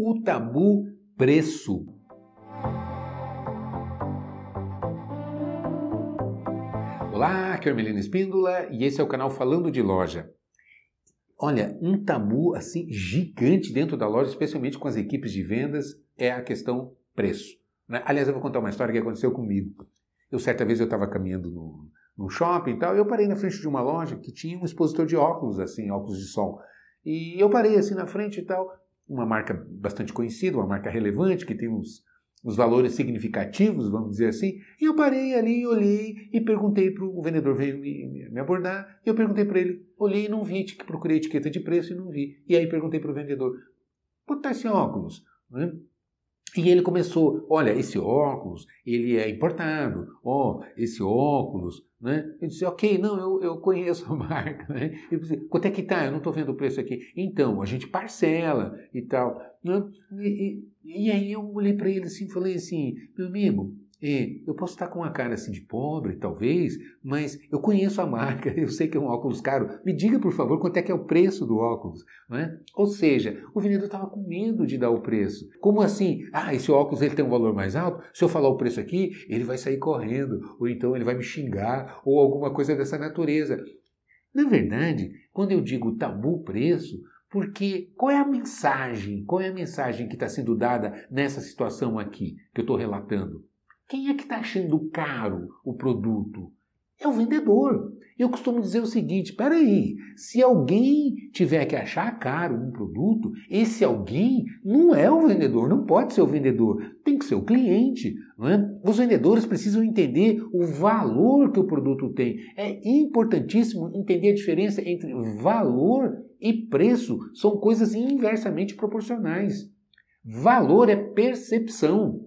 o tabu preço. Olá, aqui é o Ermelino Espíndola e esse é o canal Falando de Loja. Olha, um tabu assim gigante dentro da loja, especialmente com as equipes de vendas, é a questão preço. Aliás, eu vou contar uma história que aconteceu comigo. Certa vez eu estava caminhando no shopping e tal, e eu parei na frente de uma loja que tinha um expositor de óculos, assim, óculos de sol. E eu parei assim na frente e tal, uma marca bastante conhecida, uma marca relevante, que tem uns valores significativos, vamos dizer assim, e eu parei ali, olhei e perguntei para o vendedor, veio me abordar, e eu perguntei para ele, olhei e não vi, procurei etiqueta de preço e não vi. E aí perguntei para o vendedor, quanto está esse óculos? Né? E ele começou, olha, esse óculos, ele é importado, ó, esse óculos, né? Eu disse, ok, não, eu conheço a marca, né? Eu disse, quanto é que tá? Eu não estou vendo o preço aqui. Então, a gente parcela e tal, né? E aí eu olhei para ele assim, falei assim, meu amigo, eu posso estar com uma cara assim de pobre, talvez, mas eu conheço a marca, eu sei que é um óculos caro, me diga, por favor, quanto é que é o preço do óculos, né? Ou seja, o vendedor estava com medo de dar o preço. Como assim? Ah, esse óculos ele tem um valor mais alto, se eu falar o preço aqui, ele vai sair correndo, ou então ele vai me xingar, ou alguma coisa dessa natureza. Na verdade, quando eu digo tabu preço, porque qual é a mensagem? Qual é a mensagem que está sendo dada nessa situação aqui que eu estou relatando? Quem é que está achando caro o produto? É o vendedor. Eu costumo dizer o seguinte, peraí, se alguém tiver que achar caro um produto, esse alguém não é o vendedor, não pode ser o vendedor, tem que ser o cliente, não é? Os vendedores precisam entender o valor que o produto tem. É importantíssimo entender a diferença entre valor e preço, são coisas inversamente proporcionais. Valor é percepção.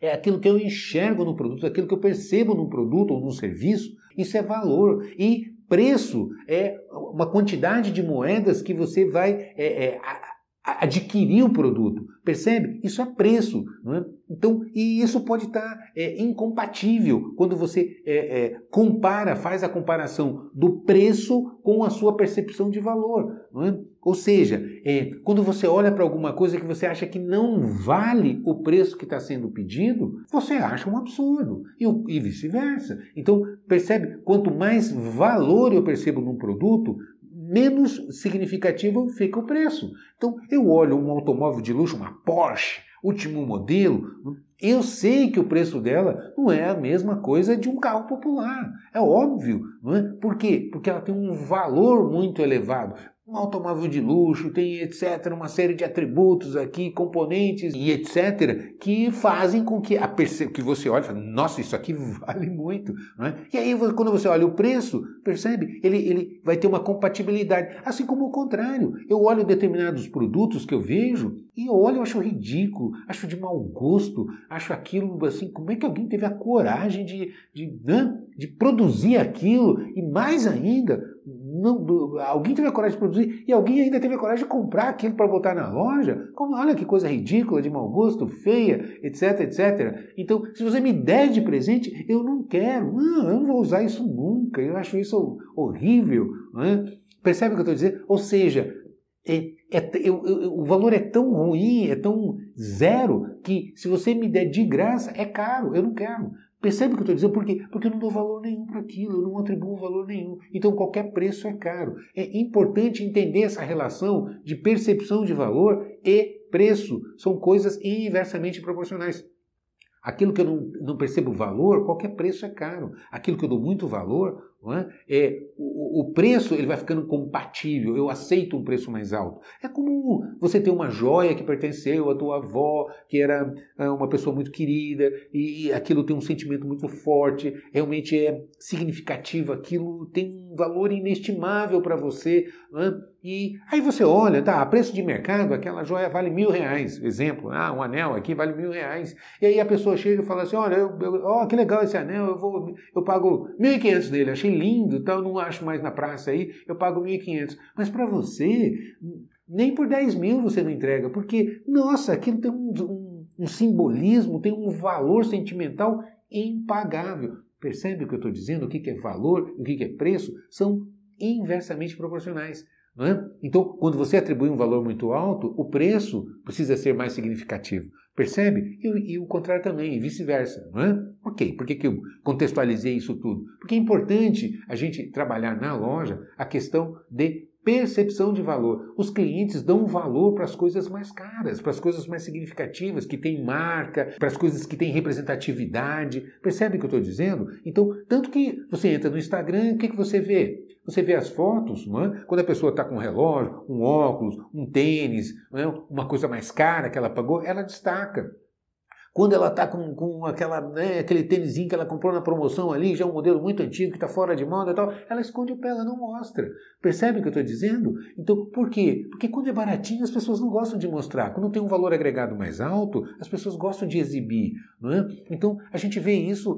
É aquilo que eu enxergo no produto, aquilo que eu percebo num produto ou num serviço, isso é valor. E preço é uma quantidade de moedas que você vai adquirir o produto. Percebe? Isso é preço, não é? Então, e isso pode estar incompatível quando você compara, faz a comparação do preço com a sua percepção de valor, não é? Ou seja, quando você olha para alguma coisa que você acha que não vale o preço que está sendo pedido, você acha um absurdo e vice-versa. Então, percebe? Quanto mais valor eu percebo num produto, menos significativo fica o preço. Então, eu olho um automóvel de luxo, uma Porsche, último modelo, eu sei que o preço dela não é a mesma coisa de um carro popular. É óbvio, não é? Por quê? Porque ela tem um valor muito elevado. Um automóvel de luxo, tem etc, uma série de atributos aqui, componentes e etc, que fazem com que que você olhe e fala, nossa, isso aqui vale muito, não é? E aí quando você olha o preço, percebe? Ele vai ter uma compatibilidade. Assim como o contrário, eu olho determinados produtos que eu vejo e eu olho e acho ridículo, acho de mau gosto, acho aquilo assim, como é que alguém teve a coragem de produzir aquilo e mais ainda, alguém teve a coragem de produzir e alguém ainda teve a coragem de comprar aquilo para botar na loja? Como, olha que coisa ridícula, de mau gosto, feia, etc, etc. Então, se você me der de presente, eu não quero, não, eu não vou usar isso nunca, eu acho isso horrível. Não é? Percebe o que eu estou dizendo? Ou seja, o valor é tão ruim, é tão zero, que se você me der de graça, é caro, eu não quero. Percebe o que eu estou dizendo? Por quê? Porque eu não dou valor nenhum para aquilo, eu não atribuo valor nenhum. Então qualquer preço é caro. É importante entender essa relação de percepção de valor e preço. São coisas inversamente proporcionais. Aquilo que eu não percebo valor, qualquer preço é caro. Aquilo que eu dou muito valor, não é? O preço ele vai ficando compatível, eu aceito um preço mais alto. É como você ter uma joia que pertenceu à tua avó, que era uma pessoa muito querida, e aquilo tem um sentimento muito forte, realmente é significativo, aquilo tem um valor inestimável para você, não é? E aí você olha, tá, a preço de mercado, aquela joia vale R$1.000, exemplo, um anel aqui vale R$1.000, e aí a pessoa chega e fala assim, olha, que legal esse anel, eu pago R$1.500 dele, achei lindo, tal, não acho mais na praça aí, eu pago R$1.500, mas para você, nem por R$10.000 você não entrega, porque, nossa, aquilo tem um simbolismo, tem um valor sentimental impagável. Percebe o que eu estou dizendo? O que é valor, o que é preço, são inversamente proporcionais. Não é? Então, quando você atribui um valor muito alto, o preço precisa ser mais significativo. Percebe? E o contrário também, e vice-versa. Não é? Ok, por que eu contextualizei isso tudo? Porque é importante a gente trabalhar na loja a questão de percepção de valor. Os clientes dão valor para as coisas mais caras, para as coisas mais significativas, que têm marca, para as coisas que têm representatividade. Percebe o que eu estou dizendo? Então, tanto que você entra no Instagram, o que você vê? Você vê as fotos, não é? Quando a pessoa está com um relógio, um óculos, um tênis, não é? Uma coisa mais cara que ela pagou, ela destaca. Quando ela está com aquela, né, aquele tênisinho que ela comprou na promoção ali, já um modelo muito antigo, que está fora de moda e tal, ela esconde o pé, ela não mostra. Percebe o que eu estou dizendo? Então, por quê? Porque quando é baratinho, as pessoas não gostam de mostrar. Quando tem um valor agregado mais alto, as pessoas gostam de exibir. Não é? Então, a gente vê isso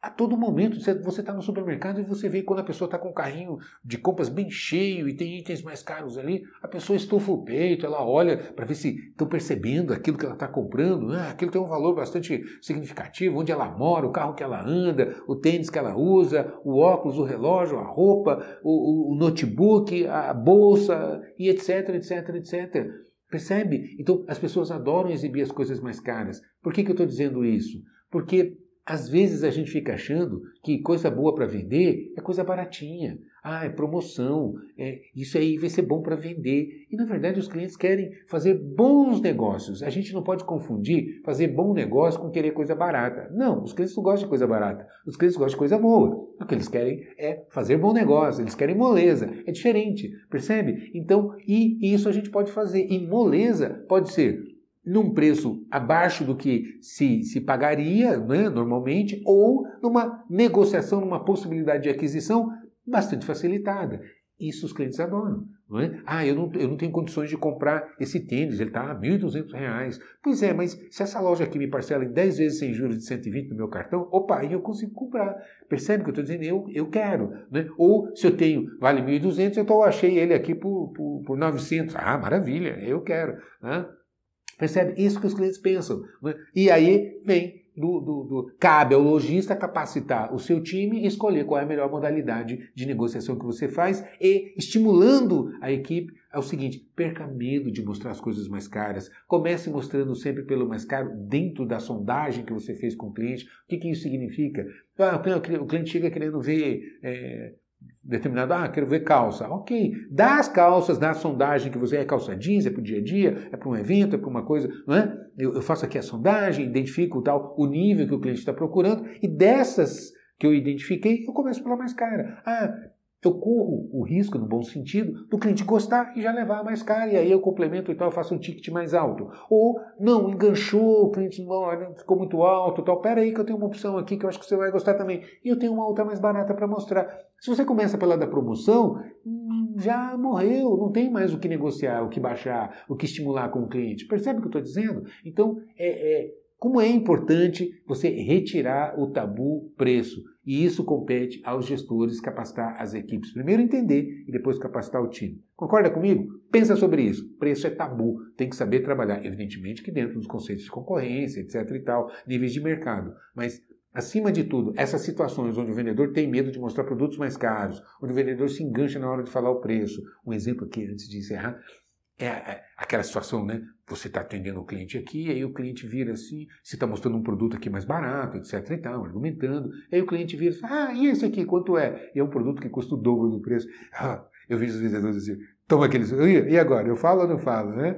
a todo momento. Você está no supermercado e você vê quando a pessoa está com um carrinho de compras bem cheio e tem itens mais caros ali, a pessoa estufa o peito, ela olha para ver se estão percebendo aquilo que ela está comprando, aquilo tem um valor bastante significativo, onde ela mora, o carro que ela anda, o tênis que ela usa, o óculos, o relógio, a roupa, o notebook, a bolsa e etc, etc, etc. Percebe? Então as pessoas adoram exibir as coisas mais caras. Por que eu estou dizendo isso? Porque às vezes a gente fica achando que coisa boa para vender é coisa baratinha. Ah, é promoção, isso aí vai ser bom para vender. E na verdade os clientes querem fazer bons negócios. A gente não pode confundir fazer bom negócio com querer coisa barata. Não, os clientes não gostam de coisa barata. Os clientes gostam de coisa boa. O que eles querem é fazer bom negócio, eles querem moleza. É diferente, percebe? Então, e isso a gente pode fazer. E moleza pode ser num preço abaixo do que se pagaria, né, normalmente, ou numa negociação, numa possibilidade de aquisição bastante facilitada. Isso os clientes adoram. Não é? Ah, eu não tenho condições de comprar esse tênis, ele está a R$ 1.200. Pois é, mas se essa loja aqui me parcela em 10 vezes sem juros de 120 no meu cartão, opa, aí eu consigo comprar. Percebe o que eu estou dizendo? Eu quero. Né? Ou se eu tenho, vale R$ 1.200, eu achei ele aqui por R$ 900. Ah, maravilha, eu quero. Né? Percebe? Isso que os clientes pensam. Né? E aí vem cabe ao lojista capacitar o seu time e escolher qual é a melhor modalidade de negociação que você faz e estimulando a equipe ao seguinte: perca medo de mostrar as coisas mais caras. Comece mostrando sempre pelo mais caro dentro da sondagem que você fez com o cliente. O que isso significa? Ah, o cliente chega querendo ver determinado, quero ver calça. Ok, dá as calças na sondagem que você é calça jeans, é para o dia a dia, é para um evento, é para uma coisa, não é? Eu faço aqui a sondagem, identifico o nível que o cliente está procurando e dessas que eu identifiquei, eu começo pela mais cara. Eu corro o risco, no bom sentido, do cliente gostar e já levar a mais cara, e aí eu complemento e tal, eu faço um ticket mais alto. Ou, não, enganchou, o cliente não ficou muito alto, tal. Pera aí que eu tenho uma opção aqui que eu acho que você vai gostar também. E eu tenho uma outra mais barata para mostrar. Se você começa pela da promoção, já morreu, não tem mais o que negociar, o que baixar, o que estimular com o cliente. Percebe o que eu estou dizendo? Então, como é importante você retirar o tabu preço. E isso compete aos gestores capacitar as equipes. Primeiro entender e depois capacitar o time. Concorda comigo? Pensa sobre isso. Preço é tabu. Tem que saber trabalhar. Evidentemente que dentro dos conceitos de concorrência, etc. e tal, níveis de mercado. Mas, acima de tudo, essas situações onde o vendedor tem medo de mostrar produtos mais caros, onde o vendedor se engancha na hora de falar o preço. Um exemplo aqui, antes de encerrar, é aquela situação, né? Você está atendendo o cliente aqui, aí o cliente vira assim, você está mostrando um produto aqui mais barato, etc e tal, argumentando, aí o cliente vira assim, e esse aqui, quanto é? E é um produto que custa o dobro do preço. Eu vejo os vendedores assim, toma aqueles, e agora, eu falo ou não falo, né?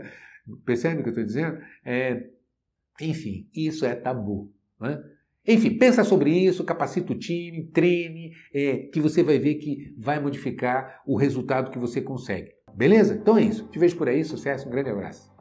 Percebe o que eu estou dizendo? Enfim, isso é tabu, né? Enfim, pensa sobre isso, capacita o time, treine, que você vai ver que vai modificar o resultado que você consegue. Beleza? Então é isso. Te vejo por aí. Sucesso. Um grande abraço.